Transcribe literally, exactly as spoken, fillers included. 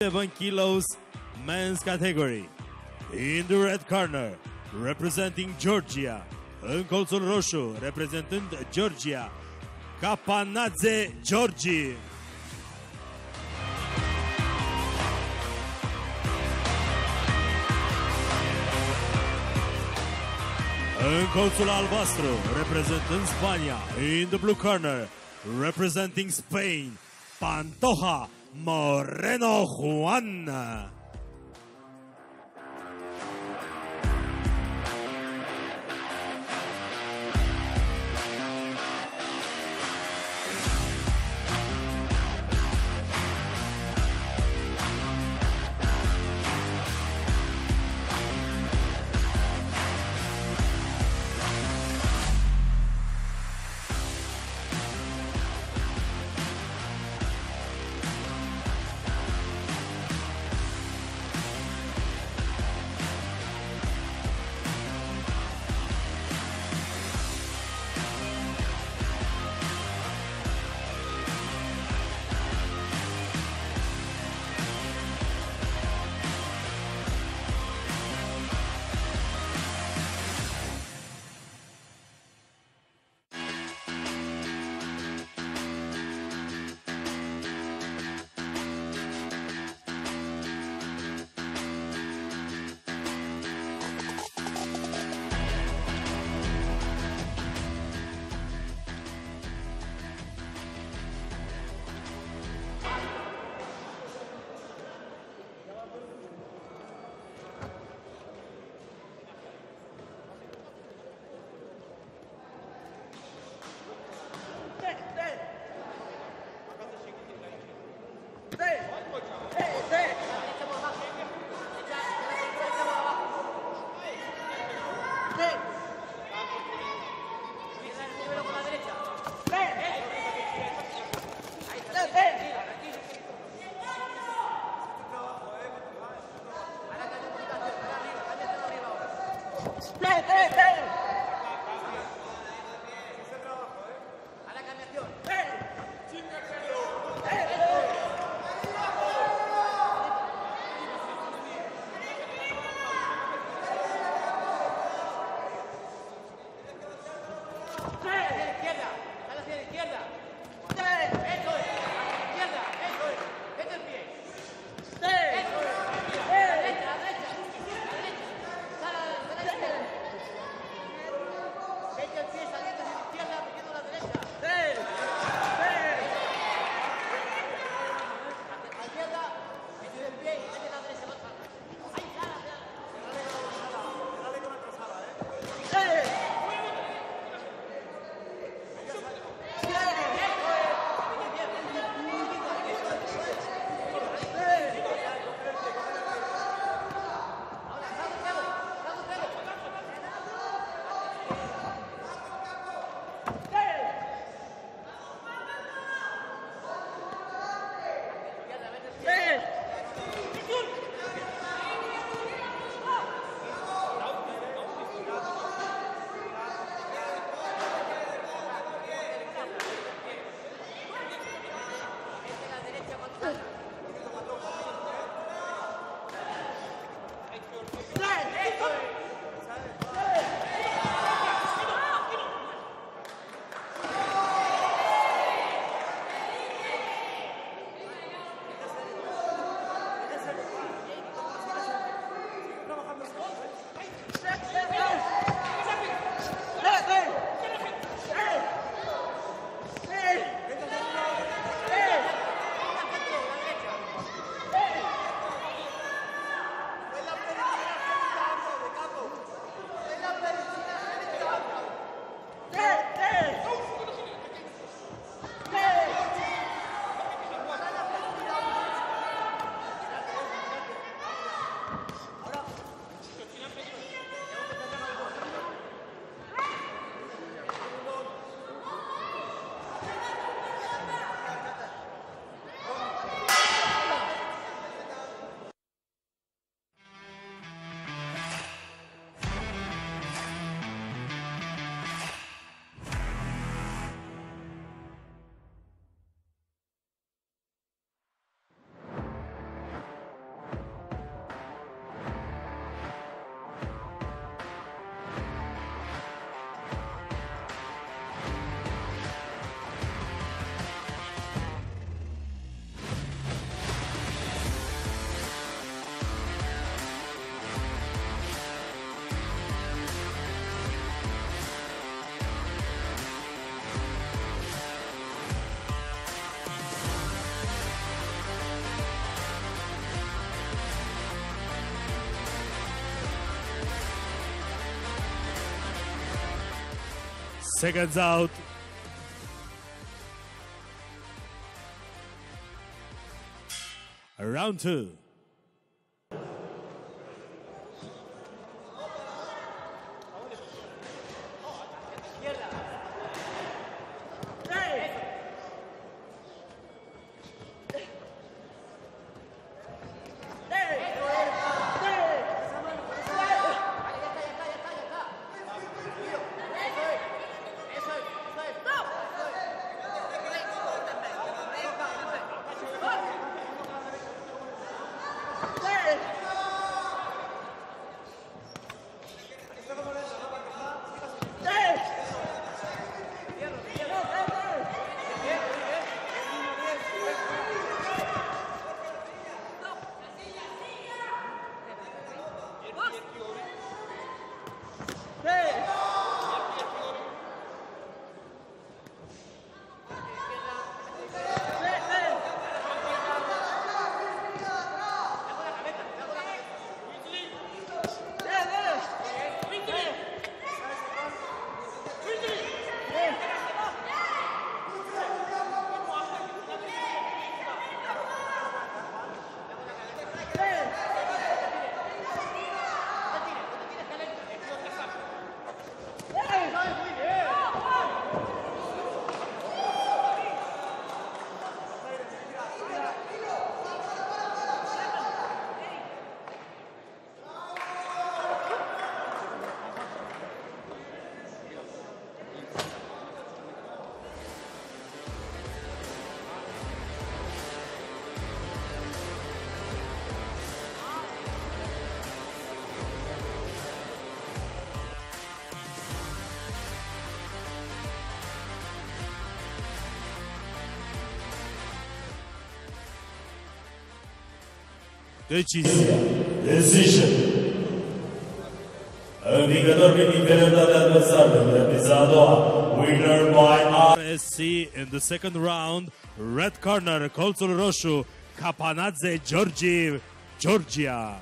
seven kilos men's category. In the red corner, representing Georgia, în colțul roșu, reprezentând Georgia, Kapanadze Giorgi. În colțul albastru, reprezentând Spania, in the blue corner, representing Spain, Pantoja Moreno Juan. ¡Tres, tres, tres! ¡A la cambiación! ¡Tres! seconds out. Round two. Decision. Vingător din inferioritatea adversarului, repriza a doua. Winner by R S C in the second round. Red corner, colțul roșu, Kapanadze Giorgi, Georgia.